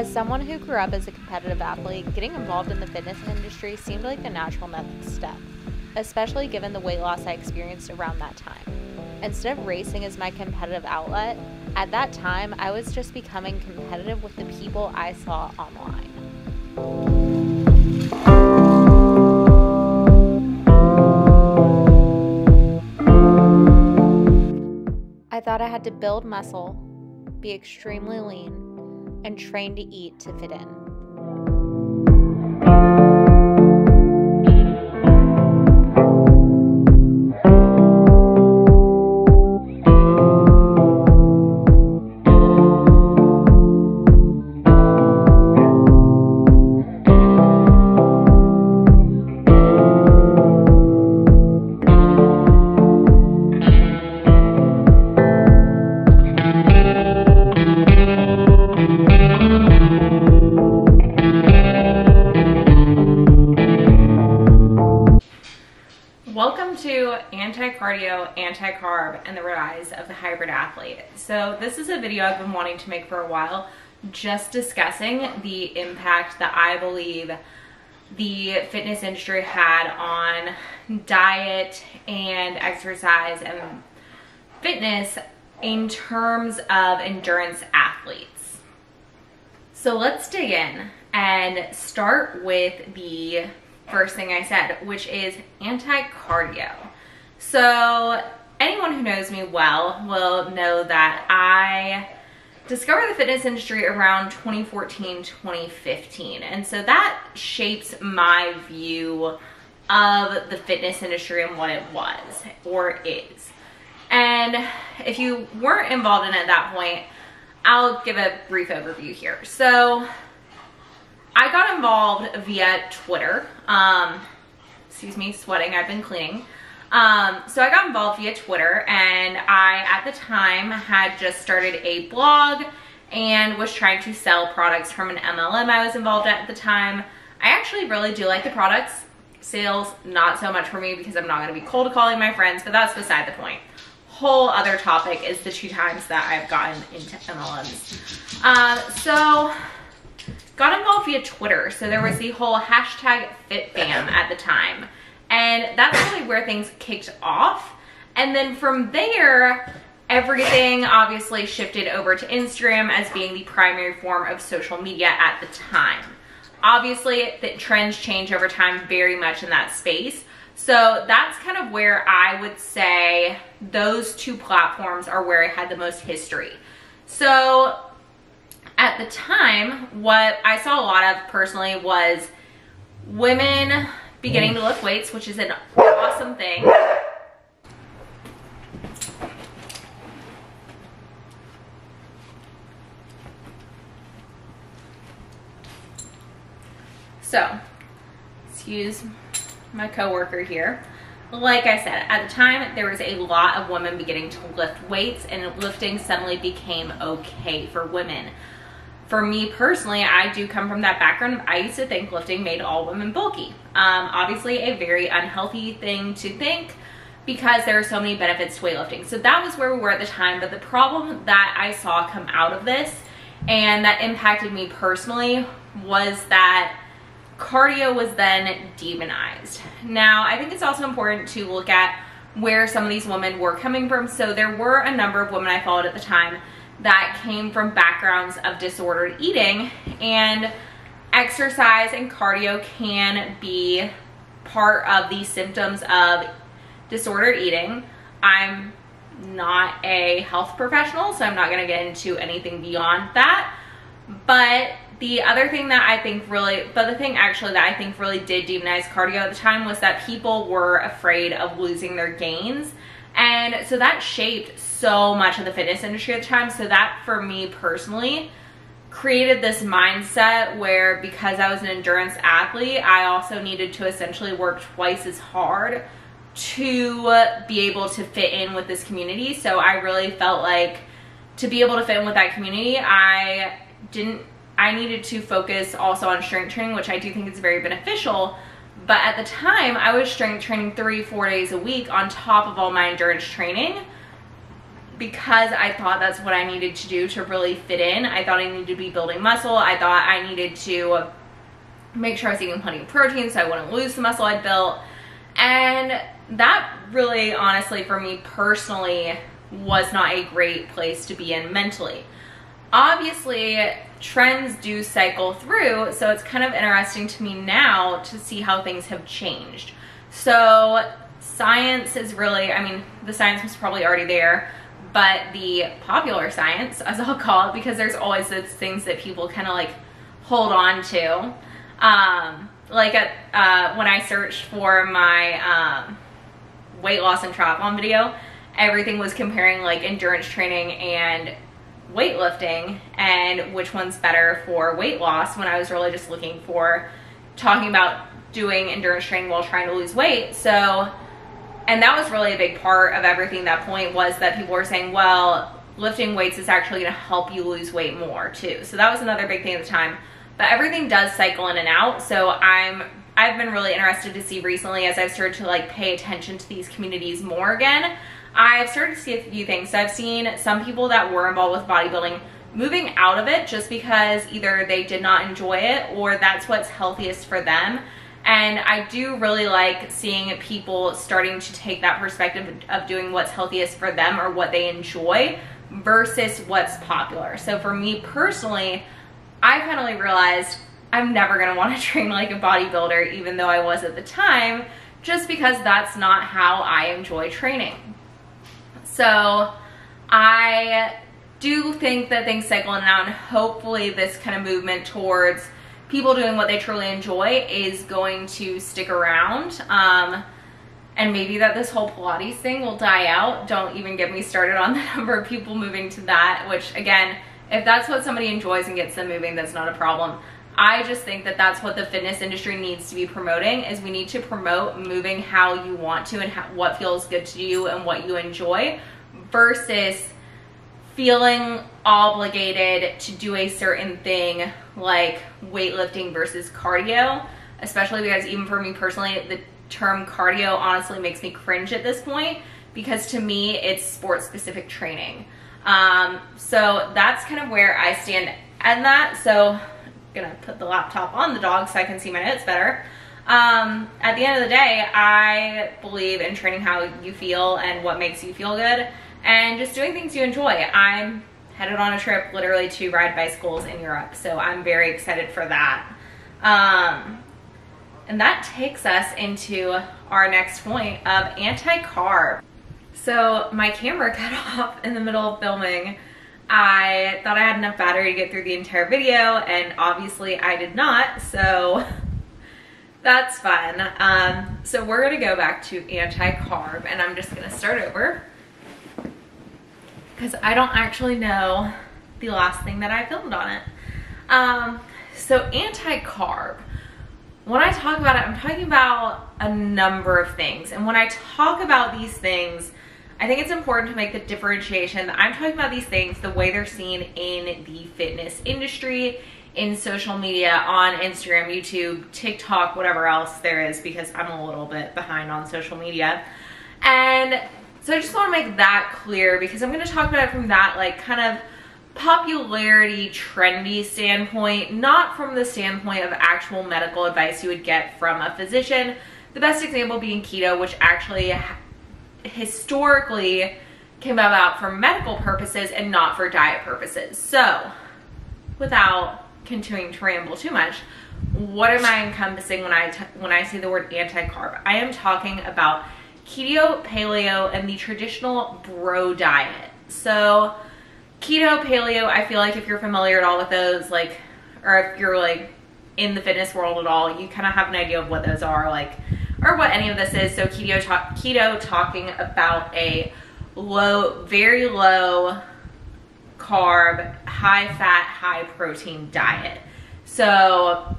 As someone who grew up as a competitive athlete, getting involved in the fitness industry seemed like the natural next step, especially given the weight loss I experienced around that time. Instead of racing as my competitive outlet, at that time I was just becoming competitive with the people I saw online. I thought I had to build muscle, be extremely lean, and train to eat to fit in. Anti-cardio, anti-carb, and the rise of the hybrid athlete. So this is a video I've been wanting to make for a while, just discussing the impact that I believe the fitness industry had on diet and exercise and fitness in terms of endurance athletes. So let's dig in and start with the first thing I said, which is anti-cardio. So anyone who knows me well will know that I discovered the fitness industry around 2014, 2015. And so that shapes my view of the fitness industry and what it was or is. And if you weren't involved in it at that point, I'll give a brief overview here. So I got involved via Twitter. Excuse me, sweating, I've been cleaning. So I got involved via Twitter, and I, at the time, had just started a blog and was trying to sell products from an MLM I was involved at the time. I actually really do like the products. Sales, not so much for me because I'm not going to be cold calling my friends, but that's beside the point. Whole other topic is the 2 times that I've gotten into MLMs. So got involved via Twitter. So there was the whole hashtag FitFam at the time. And that's really where things kicked off. And then from there, everything obviously shifted over to Instagram as being the primary form of social media at the time. Obviously, the trends change over time very much in that space. So that's kind of where I would say those 2 platforms are where I had the most history. So at the time, what I saw a lot of personally was women beginning to lift weights, which is an awesome thing. So, excuse my coworker here. Like I said, at the time, there was a lot of women beginning to lift weights, and lifting suddenly became okay for women. For me personally, I do come from that background. I used to think lifting made all women bulky. Obviously a very unhealthy thing to think because there are so many benefits to weightlifting. So that was where we were at the time, but the problem that I saw come out of this and that impacted me personally was that cardio was then demonized. Now, I think it's also important to look at where some of these women were coming from. So there were a number of women I followed at the time that came from backgrounds of disordered eating, and exercise and cardio can be part of the symptoms of disordered eating. I'm not a health professional, so I'm not going to get into anything beyond that. But the other thing that I think really, the thing that I think really did demonize cardio at the time was that people were afraid of losing their gains. And so that shaped so much of the fitness industry at the time. So that, for me personally, created this mindset where, because I was an endurance athlete, I also needed to essentially work twice as hard to be able to fit in with this community. So I really felt like to be able to fit in with that community, I needed to focus also on strength training, which I do think is very beneficial. But at the time, I was strength training 3-4 days a week on top of all my endurance training. because I thought that's what I needed to do to really fit in. I thought I needed to be building muscle. I thought I needed to make sure I was eating plenty of protein so I wouldn't lose the muscle I built. And that really, honestly, for me personally, was not a great place to be in mentally. Obviously, trends do cycle through, so it's kind of interesting to me now to see how things have changed. So science is really, I mean, the science was probably already there, but the popular science, as I'll call it, because there's always those things that people kind of like hold on to. Like when I searched for my weight loss and triathlon video, everything was comparing like endurance training and weightlifting and which one's better for weight loss, when I was really just looking for talking about doing endurance training while trying to lose weight. So, and that was really a big part of everything at that point, was that people were saying, well, lifting weights is actually going to help you lose weight more too. So that was another big thing at the time. But everything does cycle in and out, so I've been really interested to see recently, as I've started to like pay attention to these communities more again, I've started to see a few things. So I've seen some people that were involved with bodybuilding moving out of it just because either they did not enjoy it or that's what's healthiest for them. And I do really like seeing people starting to take that perspective of doing what's healthiest for them or what they enjoy versus what's popular. So for me personally, I finally realized I'm never going to want to train like a bodybuilder, even though I was at the time, just because that's not how I enjoy training. So I do think that things cycle in and out, and hopefully this kind of movement towards people doing what they truly enjoy is going to stick around. And maybe that this whole Pilates thing will die out. Don't even get me started on the number of people moving to that, which again, if that's what somebody enjoys and gets them moving, that's not a problem. I just think that that's what the fitness industry needs to be promoting, is we need to promote moving how you want to and what feels good to you and what you enjoy, versus feeling obligated to do a certain thing like weightlifting versus cardio, especially because even for me personally, the term cardio honestly makes me cringe at this point, because to me it's sport-specific training. So that's kind of where I stand on that. So I'm gonna put the laptop on the dog so I can see my notes better. At the end of the day, I believe in training how you feel and what makes you feel good, and just doing things you enjoy. I'm headed on a trip literally to ride bicycles in Europe, so I'm very excited for that. And that takes us into our next point of anti-carb. So my camera cut off in the middle of filming. I thought I had enough battery to get through the entire video, and obviously I did not, so that's fun. So we're gonna go back to anti-carb, and I'm just gonna start over because I don't actually know the last thing that I filmed on it. So anti-carb. When I talk about it, I'm talking about a number of things, and when I talk about these things, I think it's important to make the differentiation that I'm talking about these things the way they're seen in the fitness industry, in social media, on Instagram, YouTube, TikTok, whatever else there is, because I'm a little bit behind on social media. And so I just want to make that clear, because I'm going to talk about it from that like kind of popularity, trendy standpoint, not from the standpoint of actual medical advice you would get from a physician. The best example being keto, which actually historically came about for medical purposes and not for diet purposes. So without continuing to ramble too much, what am I encompassing when I say the word anti-carb? I am talking about keto, paleo, and the traditional bro diet. So keto, paleo, I feel like if you're familiar at all with those, like, or if you're like in the fitness world at all, you kind of have an idea of what those are, like, or what any of this is. So keto talking about a low, very low carb, high fat, high protein diet. So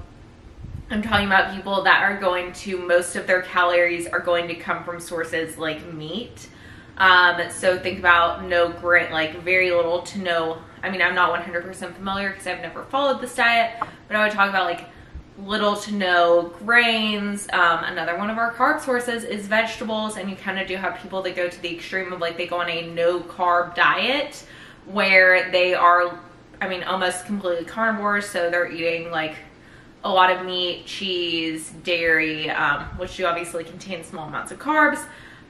I'm talking about people that are going to, most of their calories are going to come from sources like meat. So think about no grit, like very little to no, I mean, I'm not 100% familiar because I've never followed this diet, but I would talk about like little to no grains. Another one of our carb sources is vegetables, and you kind of do have people that go to the extreme of like they go on a no carb diet where they are, I mean, almost completely carnivores, so they're eating like a lot of meat, cheese, dairy, which do obviously contain small amounts of carbs.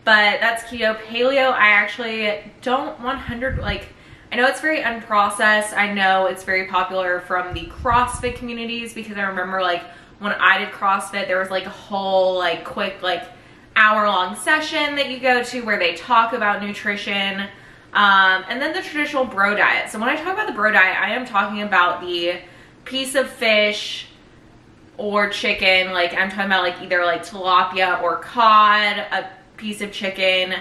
But that's keto. Paleo, I actually don't 100, like, I know it's very unprocessed. I know it's very popular from the CrossFit communities, because I remember like when I did CrossFit, there was like a whole like quick like hour-long session that you go to where they talk about nutrition, and then the traditional bro diet. So when I talk about the bro diet, I am talking about the piece of fish or chicken. Like I'm talking about like either like tilapia or cod, a piece of chicken,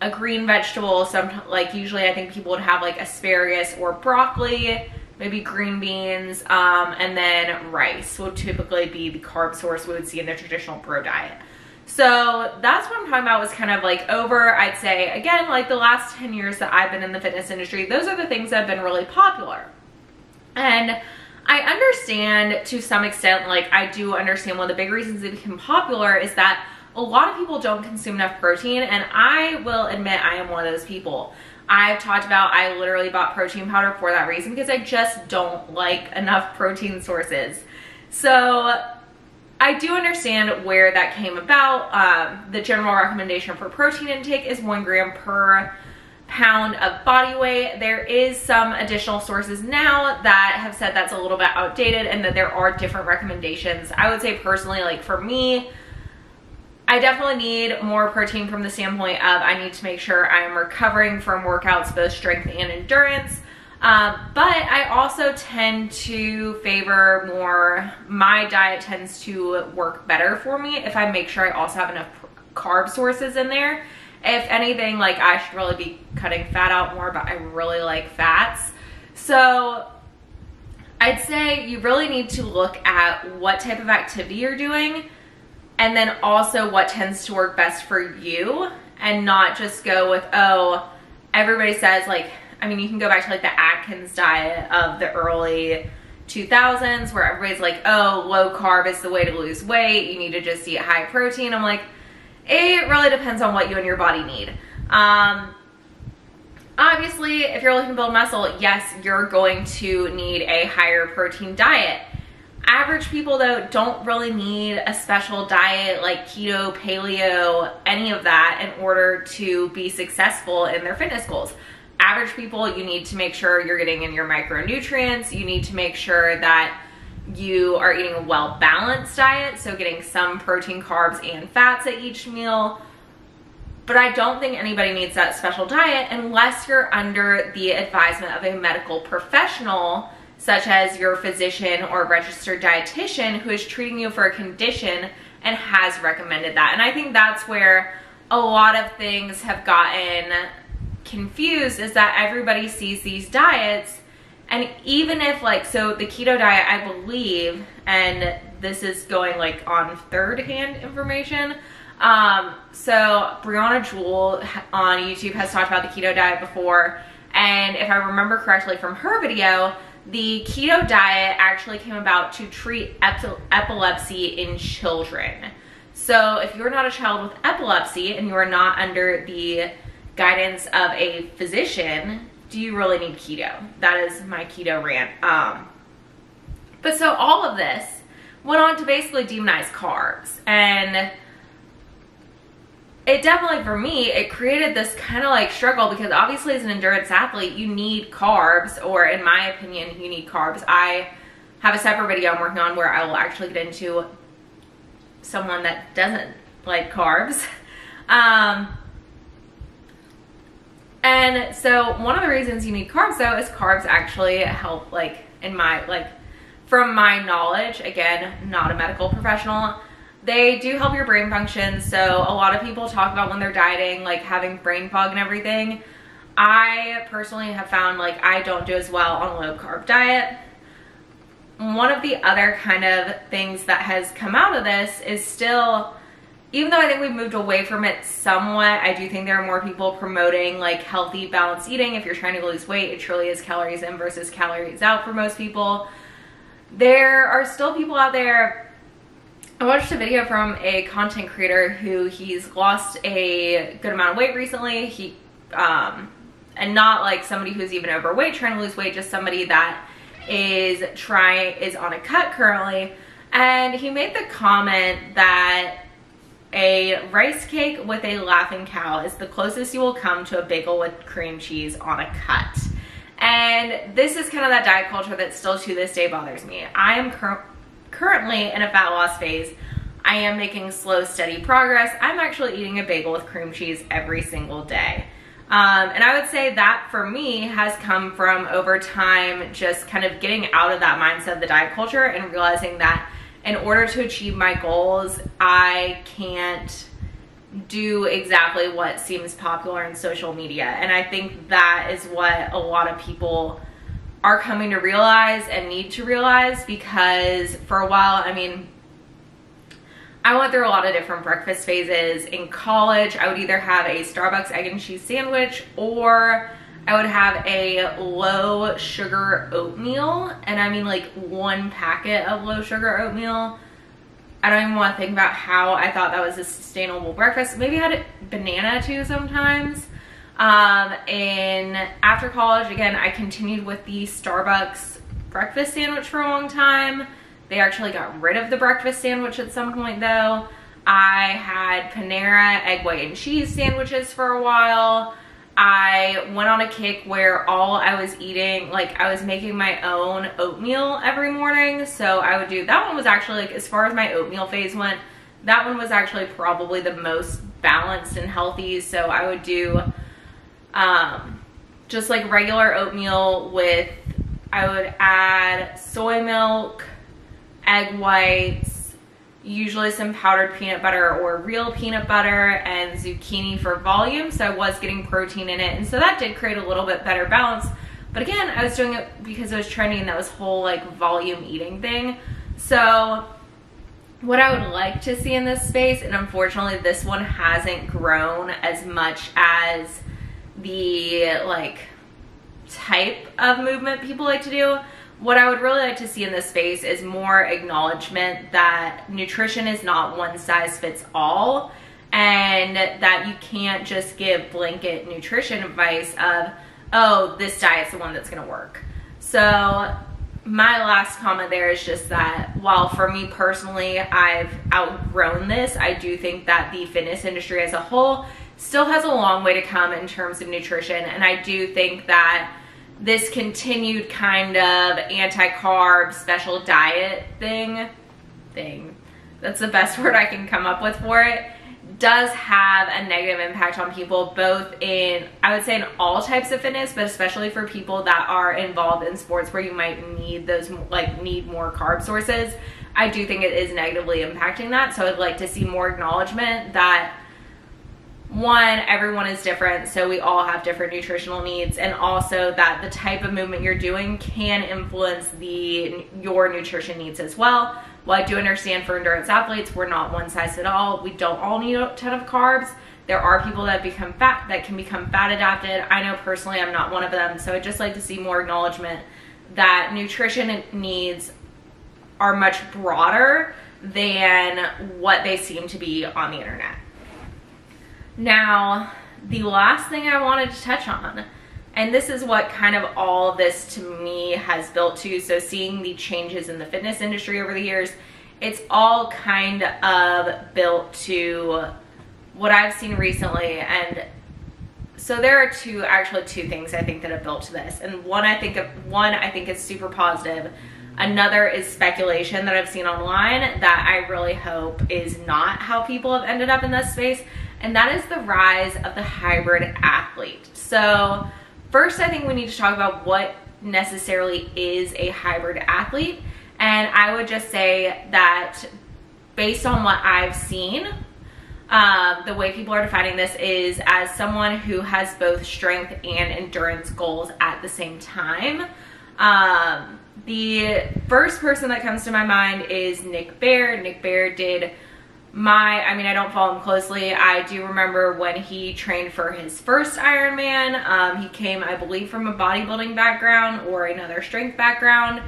a green vegetable, some like usually I think people would have like asparagus or broccoli, maybe green beans, and then rice would typically be the carb source we would see in the traditional bro diet. So that's what I'm talking about, was kind of like over, I'd say again, like the last 10 years that I've been in the fitness industry, those are the things that have been really popular. And I understand to some extent, like I do understand one of the big reasons it became popular is that a lot of people don't consume enough protein, and I will admit I am one of those people. I've talked about I literally bought protein powder for that reason, because I just don't like enough protein sources. So I do understand where that came about. The general recommendation for protein intake is 1 gram per pound of body weight. There is some additional sources now that have said that's a little bit outdated and that there are different recommendations. I would say personally, like for me, I definitely need more protein from the standpoint of I need to make sure I am recovering from workouts, both strength and endurance. But I also tend to favor more, my diet tends to work better for me if I make sure I also have enough carb sources in there. If anything, like I should really be cutting fat out more, but I really like fats. So I'd say you really need to look at what type of activity you're doing, and then also what tends to work best for you, and not just go with, oh, everybody says, like, I mean, you can go back to like the Atkins diet of the early 2000s where everybody's like, oh, low carb is the way to lose weight, you need to just eat high protein. I'm like, it really depends on what you and your body need. Obviously, if you're looking to build muscle, yes, you're going to need a higher protein diet. Average people though don't really need a special diet like keto, paleo, any of that in order to be successful in their fitness goals. Average people, you need to make sure you're getting in your micronutrients. You need to make sure that you are eating a well-balanced diet, so getting some protein, carbs, and fats at each meal. But I don't think anybody needs that special diet unless you're under the advisement of a medical professional, such as your physician or registered dietitian who is treating you for a condition and has recommended that. And I think that's where a lot of things have gotten confused, is that everybody sees these diets, and even if like, so the keto diet, I believe, and this is going like on third-hand information, so Brianna Jewell on YouTube has talked about the keto diet before, and if I remember correctly from her video, the keto diet actually came about to treat epilepsy in children. So if you're not a child with epilepsy and you are not under the guidance of a physician, do you really need keto? That is my keto rant. But so all of this went on to basically demonize carbs, and it definitely, for me, it created this kind of like struggle, because obviously as an endurance athlete, you need carbs, or in my opinion, you need carbs. I have a separate video I'm working on where I will actually get into someone that doesn't like carbs. And so one of the reasons you need carbs though is carbs actually help, like in my, like from my knowledge, again, not a medical professional, they do help your brain function. So a lot of people talk about when they're dieting, like having brain fog and everything. I personally have found like I don't do as well on a low carb diet. One of the other kind of things that has come out of this is still, even though I think we've moved away from it somewhat, I do think there are more people promoting like healthy, balanced eating. If you're trying to lose weight, it truly is calories in versus calories out for most people. There are still people out there I watched a video from a content creator who he's lost a good amount of weight recently. He, and not like somebody who's even overweight trying to lose weight, just somebody that is on a cut currently. And he made the comment that a rice cake with a laughing cow is the closest you will come to a bagel with cream cheese on a cut. And this is kind of that diet culture that still to this day bothers me. I am currently in a fat loss phase. I am making slow, steady progress. I'm actually eating a bagel with cream cheese every single day. And I would say that for me has come from over time just kind of getting out of that mindset of the diet culture and realizing that in order to achieve my goals, I can't do exactly what seems popular in social media. And I think that is what a lot of people are coming to realize and need to realize, because for a while, I mean, I went through a lot of different breakfast phases. In college, I would either have a Starbucks egg and cheese sandwich, or I would have a low sugar oatmeal. And I mean like one packet of low sugar oatmeal. I don't even want to think about how I thought that was a sustainable breakfast. Maybe I had a banana too sometimes. And after college, again, I continued with the Starbucks breakfast sandwich for a long time. They actually got rid of the breakfast sandwich at some point though. I had Panera egg white and cheese sandwiches for a while. I went on a kick where all I was eating, like I was making my own oatmeal every morning. So I would do, that one was actually like, as far as my oatmeal phase went, that one was actually probably the most balanced and healthy. So I would do just like regular oatmeal with, I would add soy milk, egg whites, usually some powdered peanut butter or real peanut butter, and zucchini for volume. So I was getting protein in it. And so that did create a little bit better balance. But again, I was doing it because it was trendy and that was whole like volume eating thing. So what I would like to see in this space, and unfortunately this one hasn't grown as much as the like type of movement people like to do. What I would really like to see in this space is more acknowledgement that nutrition is not one size fits all, and that you can't just give blanket nutrition advice of, oh, this diet's the one that's gonna work. So my last comment there is just that while for me personally, I've outgrown this, I do think that the fitness industry as a whole still has a long way to come in terms of nutrition. And I do think that this continued kind of anti-carb special diet thing, that's the best word I can come up with for it, does have a negative impact on people, both in, I would say, in all types of fitness, but especially for people that are involved in sports where you might need those, like need more carb sources. I do think it is negatively impacting that. So I'd like to see more acknowledgement that one, everyone is different, so we all have different nutritional needs, and also that the type of movement you're doing can influence your nutrition needs as well. While I do understand for endurance athletes, we're not one size at all. We don't all need a ton of carbs. There are people that become fat, that can become fat adapted. I know personally I'm not one of them, so I'd just like to see more acknowledgement that nutrition needs are much broader than what they seem to be on the internet. Now, the last thing I wanted to touch on, and this is what kind of all of this to me has built to, so seeing the changes in the fitness industry over the years, it's all kind of built to what I've seen recently. And so there are actually two things I think that have built to this. And one I think is super positive. Another is speculation that I've seen online that I really hope is not how people have ended up in this space. And that is the rise of the hybrid athlete. So first, I think we need to talk about what necessarily is a hybrid athlete. And I would just say that based on what I've seen, the way people are defining this is as someone who has both strength and endurance goals at the same time. The first person that comes to my mind is Nick Bear. Nick Bear did I don't follow him closely. I do remember when he trained for his first Ironman. He came, I believe, from a bodybuilding background or another strength background.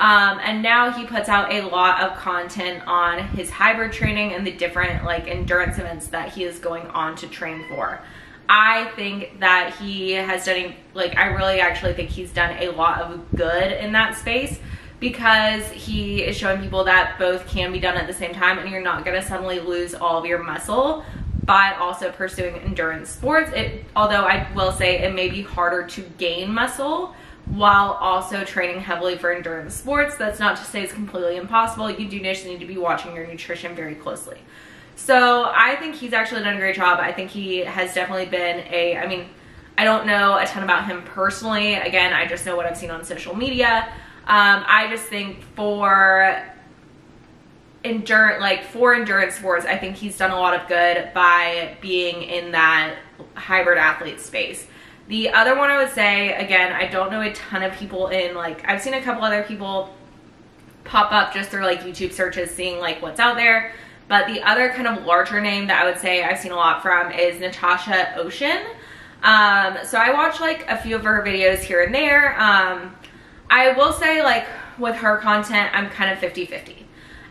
And now he puts out a lot of content on his hybrid training and the different like endurance events that he is going on to train for. I think that he has done, like, I really actually think he's done a lot of good in that space, because he is showing people that both can be done at the same time, and you're not going to suddenly lose all of your muscle by also pursuing endurance sports. Although I will say it may be harder to gain muscle while also training heavily for endurance sports. That's not to say it's completely impossible. You do just need to be watching your nutrition very closely. So I think he's actually done a great job. I think he has definitely been a, I mean, I don't know a ton about him personally. Again, I just know what I've seen on social media. I just think for endurance sports, I think he's done a lot of good by being in that hybrid athlete space. The other one I would say, again, I don't know a ton of people in, like, I've seen a couple other people pop up just through like YouTube searches, seeing like what's out there. But the other kind of larger name that I would say I've seen a lot from is Natasha Ocean. So I watch like a few of her videos here and there. I will say, like, with her content, I'm kind of 50-50.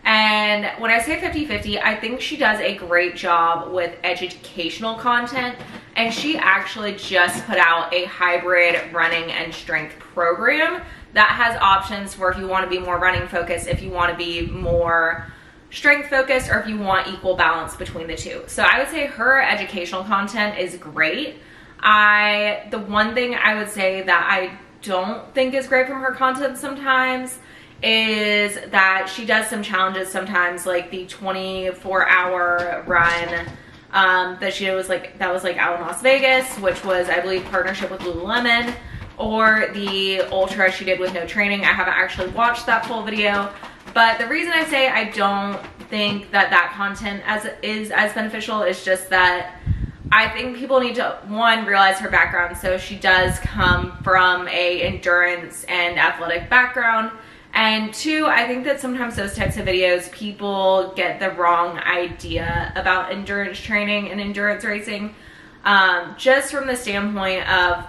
And when I say 50-50, I think she does a great job with educational content. And she actually just put out a hybrid running and strength program that has options where if you want to be more running focused, if you want to be more strength focused, or if you want equal balance between the two. So I would say her educational content is great. The one thing I would say that I don't think is great from her content sometimes is that she does some challenges sometimes, like the 24-hour run that she was like, that was like out in Las Vegas, which was, I believe, partnership with Lululemon, or the ultra she did with no training. I haven't actually watched that full video. But the reason I say I don't think that that content is as beneficial is just that I think people need to, one, realize her background. So she does come from a endurance and athletic background. And two, I think that sometimes those types of videos, people get the wrong idea about endurance training and endurance racing. Just from the standpoint of,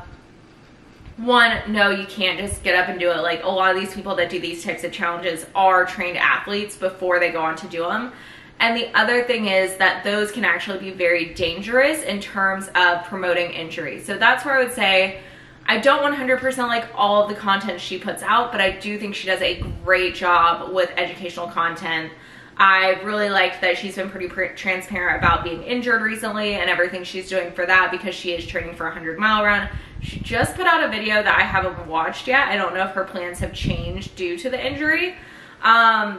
one, no, you can't just get up and do it. Like, a lot of these people that do these types of challenges are trained athletes before they go on to do them. And the other thing is that those can actually be very dangerous in terms of promoting injury. So that's where I would say I don't 100% like all of the content she puts out, but I do think she does a great job with educational content. I really liked that she's been pretty transparent about being injured recently and everything she's doing for that, because she is training for a 100-mile run. She just put out a video that I haven't watched yet. I don't know if her plans have changed due to the injury. But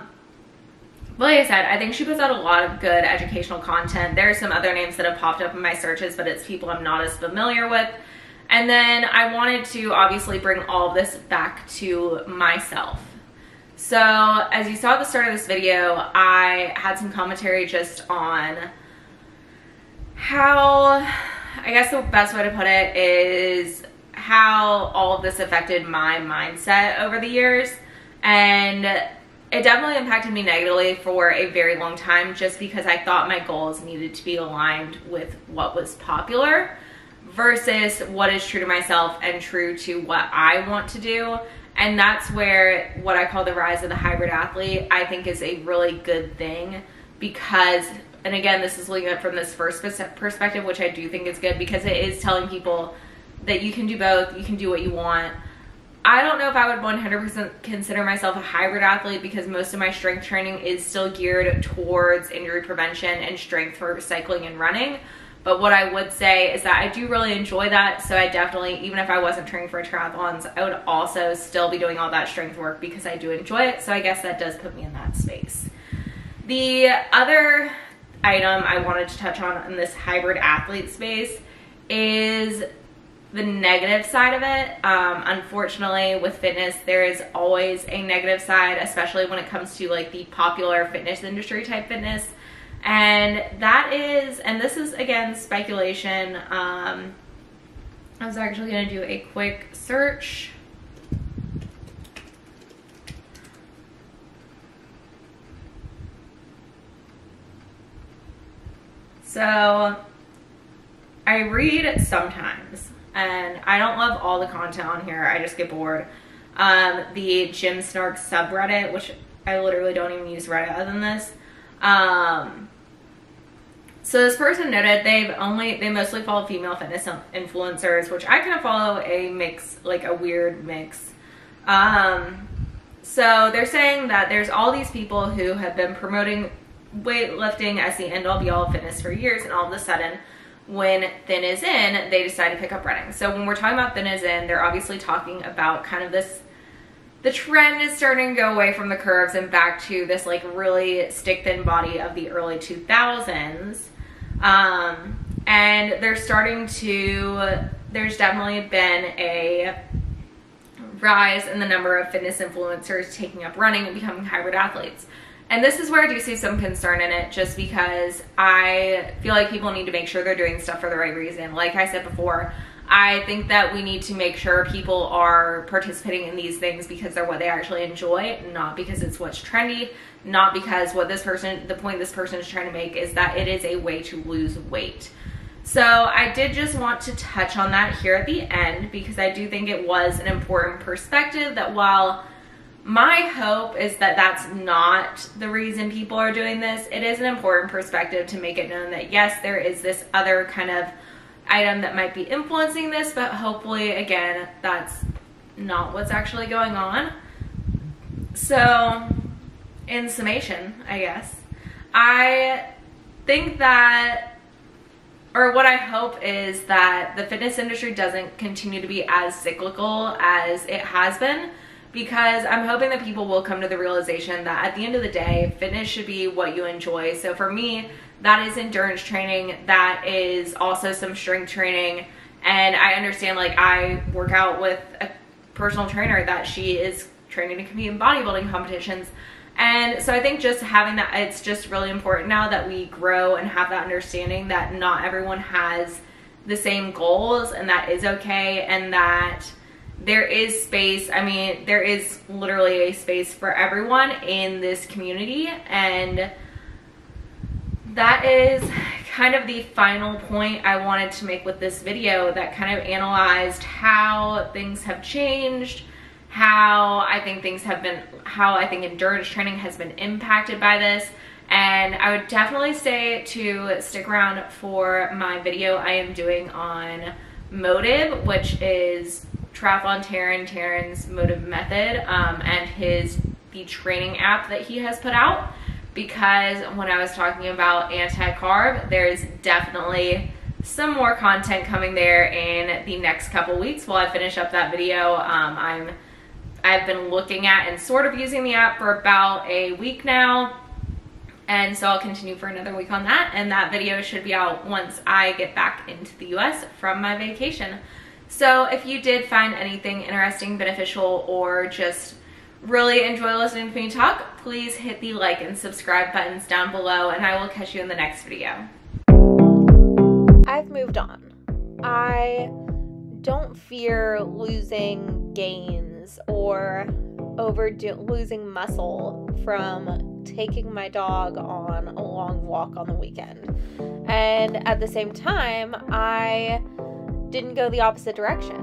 like I said, I think she puts out a lot of good educational content. There are some other names that have popped up in my searches, but it's people I'm not as familiar with. And then I wanted to obviously bring all of this back to myself. So as you saw at the start of this video, I had some commentary just on how, I guess the best way to put it is how all of this affected my mindset over the years. And it definitely impacted me negatively for a very long time, just because I thought my goals needed to be aligned with what was popular versus what is true to myself and true to what I want to do. And that's where what I call the rise of the hybrid athlete, I think, is a really good thing, because, and again, this is looking at from this first perspective, which I do think is good, because it is telling people that you can do both, you can do what you want. I don't know if I would 100% consider myself a hybrid athlete, because most of my strength training is still geared towards injury prevention and strength for cycling and running. But what I would say is that I do really enjoy that. So I definitely, even if I wasn't training for triathlons, I would also still be doing all that strength work because I do enjoy it. So I guess that does put me in that space. The other item I wanted to touch on in this hybrid athlete space is the negative side of it. Unfortunately, with fitness, there is always a negative side, especially when it comes to like the popular fitness industry type fitness. And that is, and this is again speculation, I was actually going to do a quick search. So I read sometimes, and I don't love all the content on here, I just get bored. the Gym Snark subreddit, which I literally don't even use Reddit other than this. So this person noted they mostly follow female fitness influencers, which I kind of follow a mix, like a weird mix. So they're saying that there's all these people who have been promoting weightlifting as the end all be all of fitness for years, and all of a sudden when thin is in, they decide to pick up running. So when we're talking about thin is in, they're obviously talking about kind of this, the trend is starting to go away from the curves and back to this like really stick thin body of the early 2000s. And they're starting to, there's definitely been a rise in the number of fitness influencers taking up running and becoming hybrid athletes. And this is where I do see some concern in it, just because I feel like people need to make sure they're doing stuff for the right reason. Like I said before, I think that we need to make sure people are participating in these things because they're what they actually enjoy, not because it's what's trendy, not because what this person, the point this person is trying to make is that it is a way to lose weight. So I did just want to touch on that here at the end, because I do think it was an important perspective that while my hope is that that's not the reason people are doing this, it is an important perspective to make it known that yes, there is this other kind of item that might be influencing this, but hopefully, again, that's not what's actually going on. So in summation, I guess, I think that, or what I hope is that the fitness industry doesn't continue to be as cyclical as it has been, because I'm hoping that people will come to the realization that at the end of the day, fitness should be what you enjoy. So for me, that is endurance training, that is also some strength training, and I understand, like, I work out with a personal trainer that she is training to compete in bodybuilding competitions, and so I think just having that, it's just really important now that we grow and have that understanding that not everyone has the same goals, and that is okay, and that there is space. I mean, there is literally a space for everyone in this community. And that is kind of the final point I wanted to make with this video, that kind of analyzed how things have changed, how I think things have been, how I think endurance training has been impacted by this. And I would definitely say to stick around for my video I am doing on Motive, which is Triathlon Taren's Motive Method, and the training app that he has put out, because when I was talking about anti-carb, there's definitely some more content coming there in the next couple weeks while I finish up that video. I've been looking at and sort of using the app for about a week now, and so I'll continue for another week on that, and that video should be out once I get back into the US from my vacation. So if you did find anything interesting, beneficial, or just really enjoy listening to me talk, please hit the like and subscribe buttons down below, and I will catch you in the next video. I've moved on. I don't fear losing gains or losing muscle from taking my dog on a long walk on the weekend. And at the same time, I didn't go the opposite direction.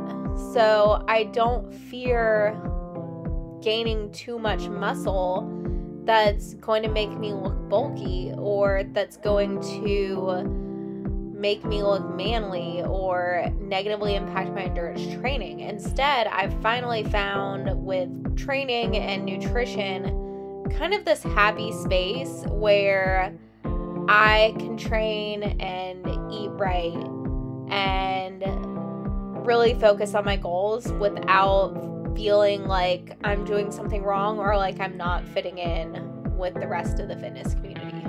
So I don't fear gaining too much muscle that's going to make me look bulky, or that's going to make me look manly or negatively impact my endurance training. Instead, I've finally found with training and nutrition kind of this happy space where I can train and eat right and really focus on my goals without feeling like I'm doing something wrong or like I'm not fitting in with the rest of the fitness community.